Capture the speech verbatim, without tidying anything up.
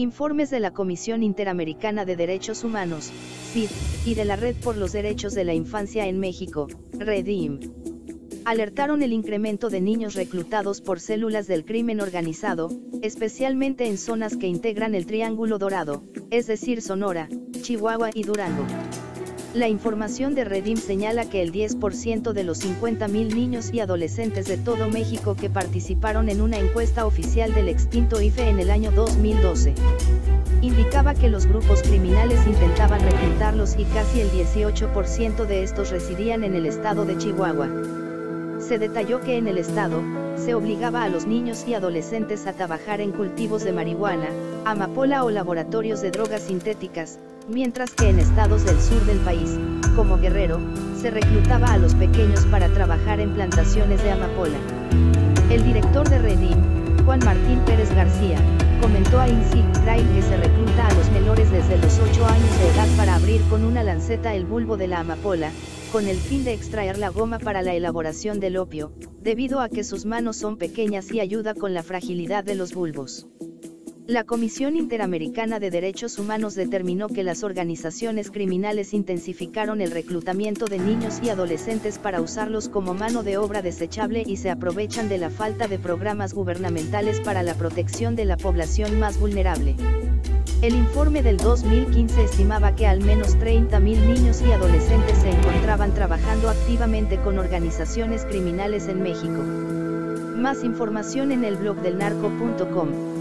Informes de la Comisión Interamericana de Derechos Humanos, C I D, y de la Red por los Derechos de la Infancia en México, REDIM, alertaron el incremento de niños reclutados por células del crimen organizado, especialmente en zonas que integran el Triángulo Dorado, es decir Sonora, Chihuahua y Durango. La información de REDIM señala que el diez por ciento de los cincuenta mil niños y adolescentes de todo México que participaron en una encuesta oficial del extinto I F E en el año dos mil doce, indicaba que los grupos criminales intentaban reclutarlos y casi el dieciocho por ciento de estos residían en el estado de Chihuahua. Se detalló que en el estado, se obligaba a los niños y adolescentes a trabajar en cultivos de marihuana, amapola o laboratorios de drogas sintéticas, mientras que en estados del sur del país, como Guerrero, se reclutaba a los pequeños para trabajar en plantaciones de amapola. El director de REDIM, Juan Martín Pérez García, comentó a Insight Crime que se recluta a los menores desde los ocho años de edad para abrir con una lanceta el bulbo de la amapola, con el fin de extraer la goma para la elaboración del opio, debido a que sus manos son pequeñas y ayuda con la fragilidad de los bulbos. La Comisión Interamericana de Derechos Humanos determinó que las organizaciones criminales intensificaron el reclutamiento de niños y adolescentes para usarlos como mano de obra desechable y se aprovechan de la falta de programas gubernamentales para la protección de la población más vulnerable. El informe del dos mil quince estimaba que al menos treinta mil niños y adolescentes se encontraban trabajando activamente con organizaciones criminales en México. Más información en el blog del narco punto com.